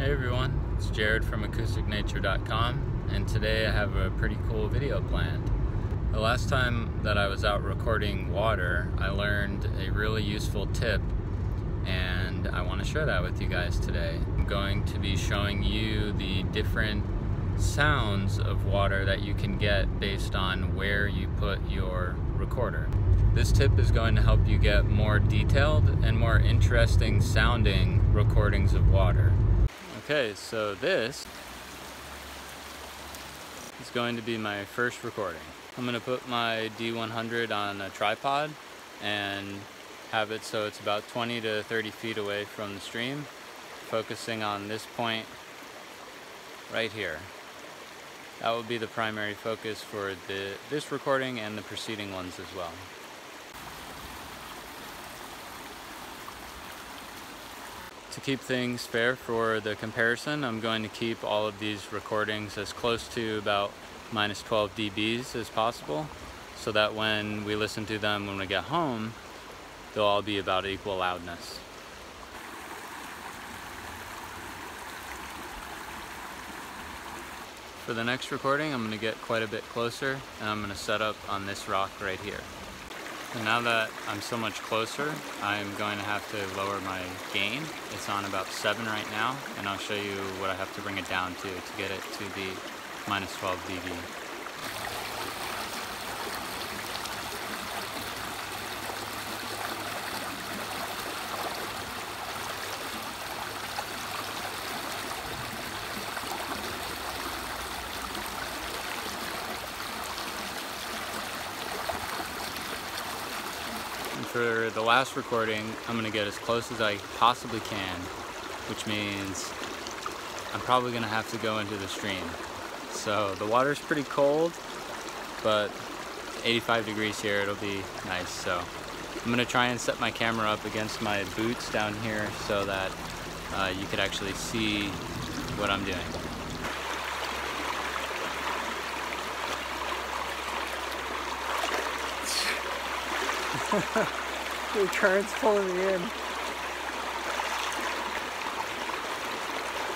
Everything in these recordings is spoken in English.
Hey everyone, it's Jared from AcousticNature.com, and today I have a pretty cool video planned. The last time that I was out recording water, I learned a really useful tip, and I want to share that with you guys today. I'm going to be showing you the different sounds of water that you can get based on where you put your recorder. This tip is going to help you get more detailed and more interesting sounding recordings of water. Okay, so this is going to be my first recording. I'm going to put my D100 on a tripod and have it so it's about 20 to 30 feet away from the stream, focusing on this point right here. That will be the primary focus for this recording and the preceding ones as well. To keep things fair for the comparison, I'm going to keep all of these recordings as close to about minus 12 dBs as possible, so that when we listen to them when we get home, they'll all be about equal loudness. For the next recording, I'm going to get quite a bit closer, and I'm going to set up on this rock right here. And now that I'm so much closer, I'm going to have to lower my gain. It's on about 7 right now, and I'll show you what I have to bring it down to get it to the minus 12 dB. For the last recording, I'm going to get as close as I possibly can, which means I'm probably going to have to go into the stream. So the water's pretty cold, but 85 degrees here, it'll be nice. So I'm going to try and set my camera up against my boots down here so that you could actually see what I'm doing. The current's pulling me in.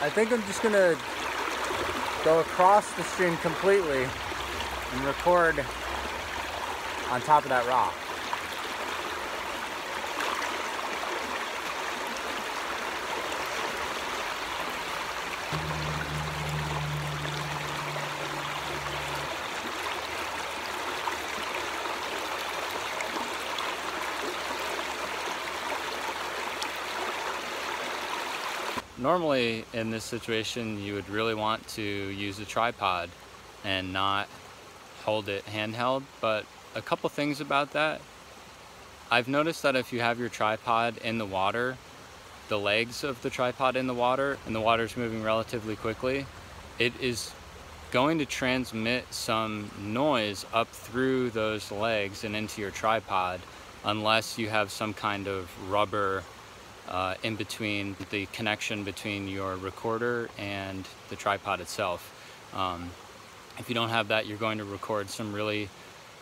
I think I'm just gonna go across the stream completely and record on top of that rock. Normally, in this situation, you would really want to use a tripod and not hold it handheld, but a couple things about that. I've noticed that if you have your tripod in the water, the legs of the tripod in the water, and the water's moving relatively quickly, it is going to transmit some noise up through those legs and into your tripod, unless you have some kind of rubber in between the connection between your recorder and the tripod itself. If you don't have that, you're going to record some really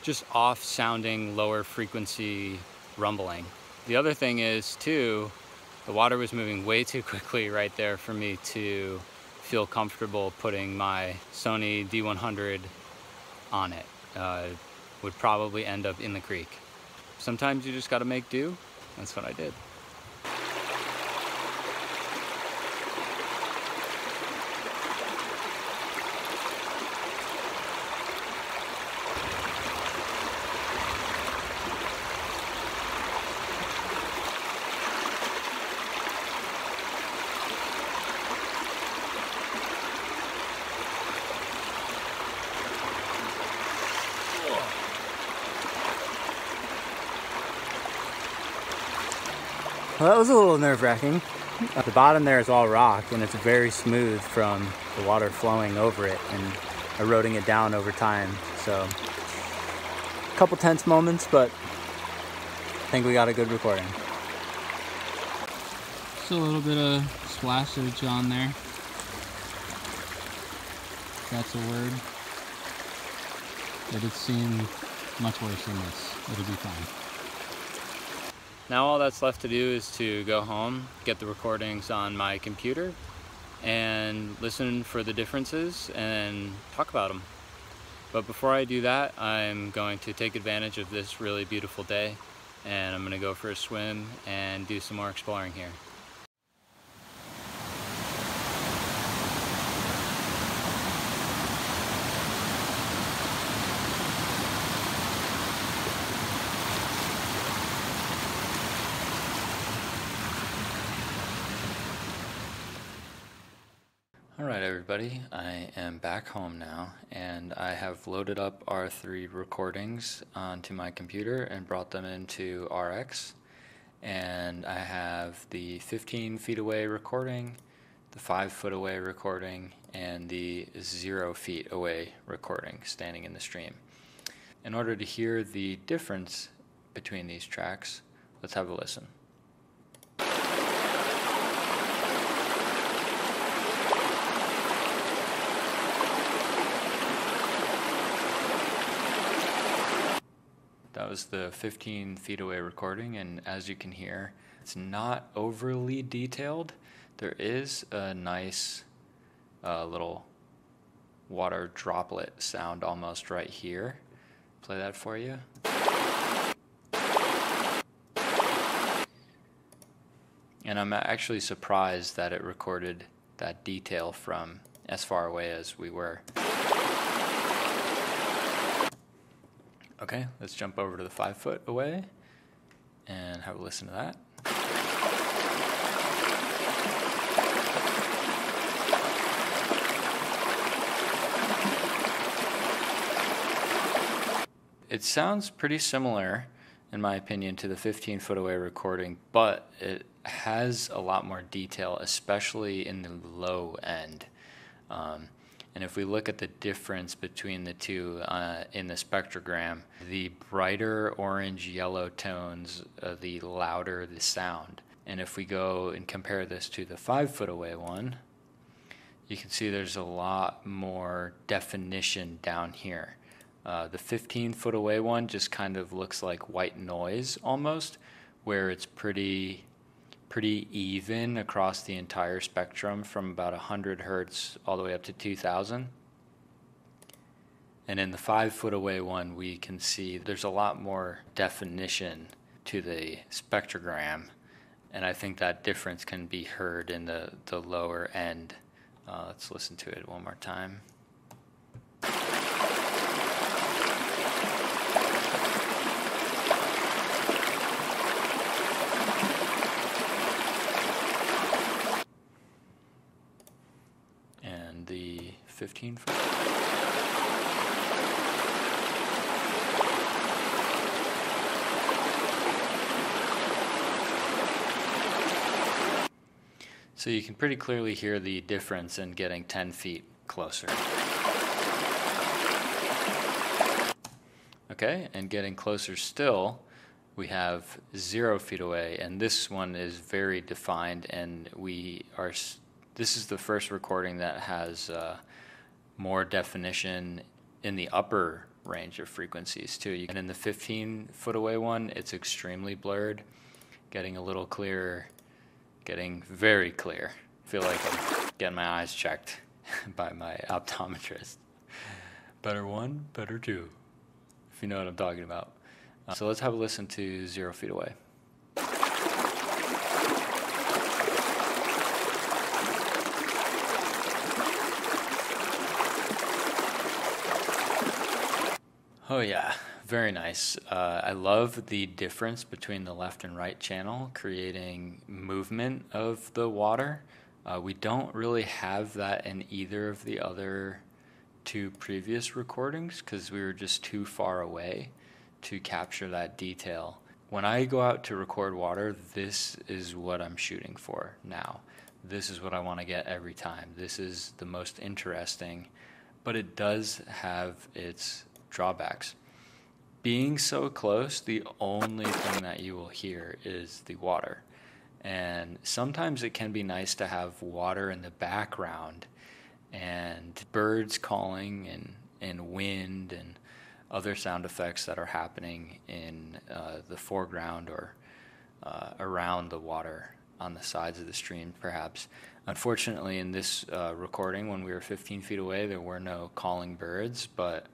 just off sounding lower frequency rumbling. The other thing is too, the water was moving way too quickly right there for me to feel comfortable putting my Sony D100 on it. Would probably end up in the creek. Sometimes you just gotta make do. That's what I did. Well, that was a little nerve-wracking. The bottom there is all rock, and it's very smooth from the water flowing over it and eroding it down over time. So, a couple tense moments, but I think we got a good recording. Just a little bit of splashage on there. If that's a word. But it seemed much worse than this. It'll be fine. Now all that's left to do is to go home, get the recordings on my computer, and listen for the differences and talk about them. But before I do that, I'm going to take advantage of this really beautiful day, and I'm going to go for a swim and do some more exploring here. Alright everybody, I am back home now, and I have loaded up our 3 recordings onto my computer and brought them into RX. And I have the 15 feet away recording, the 5 foot away recording, and the 0 feet away recording standing in the stream. In order to hear the difference between these tracks, let's have a listen. That was the 15 feet away recording, and as you can hear, it's not overly detailed. There is a nice little water droplet sound almost right here. Play that for you. And I'm actually surprised that it recorded that detail from as far away as we were. Okay, let's jump over to the 5 foot away and have a listen to that. It sounds pretty similar, in my opinion, to the 15 foot away recording, but it has a lot more detail, especially in the low end. And if we look at the difference between the two in the spectrogram, the brighter orange-yellow tones, the louder the sound. And if we go and compare this to the 5 foot away one, you can see there's a lot more definition down here. The 15 foot away one just kind of looks like white noise almost, where it's pretty even across the entire spectrum from about 100 hertz all the way up to 2000. And in the 5 foot away one, we can see there's a lot more definition to the spectrogram, and I think that difference can be heard in the lower end. Let's listen to it one more time. The 15 foot. So you can pretty clearly hear the difference in getting 10 feet closer. Okay, and getting closer still, we have 0 feet away, and this one is very defined, and this is the first recording that has more definition in the upper range of frequencies too. And in the 15 foot away one, it's extremely blurred, getting a little clearer, getting very clear. I feel like I'm getting my eyes checked by my optometrist. Better one, better two, if you know what I'm talking about. So let's have a listen to 0 feet away. Oh yeah, very nice. I love the difference between the left and right channel, creating movement of the water. We don't really have that in either of the other 2 previous recordings because we were just too far away to capture that detail. When I go out to record water, this is what I'm shooting for now. This is what I want to get every time. This is the most interesting, but it does have its drawbacks. Being so close, the only thing that you will hear is the water. And sometimes it can be nice to have water in the background and birds calling and wind and other sound effects that are happening in the foreground or around the water on the sides of the stream, perhaps. Unfortunately, in this recording, when we were 15 feet away, there were no calling birds, but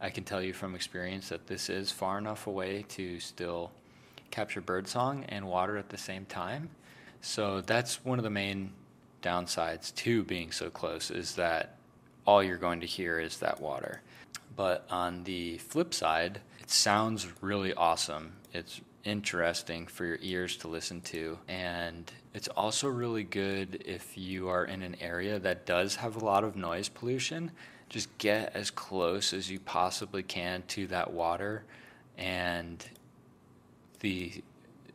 I can tell you from experience that this is far enough away to still capture birdsong and water at the same time. So that's one of the main downsides to being so close, is that all you're going to hear is that water. But on the flip side, it sounds really awesome. It's interesting for your ears to listen to, and it's also really good if you are in an area that does have a lot of noise pollution. Just get as close as you possibly can to that water, and the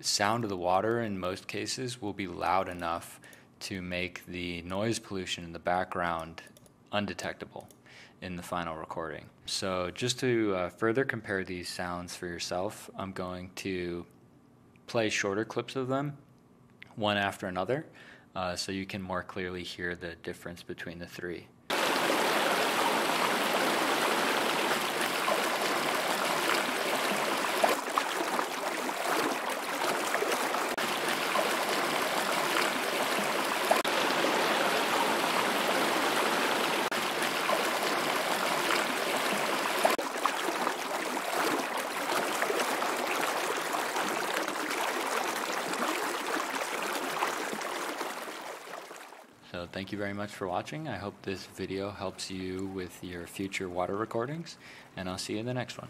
sound of the water in most cases will be loud enough to make the noise pollution in the background undetectable in the final recording. So just to further compare these sounds for yourself, I'm going to play shorter clips of them, one after another, so you can more clearly hear the difference between the three. So thank you very much for watching. I hope this video helps you with your future water recordings, and I'll see you in the next one.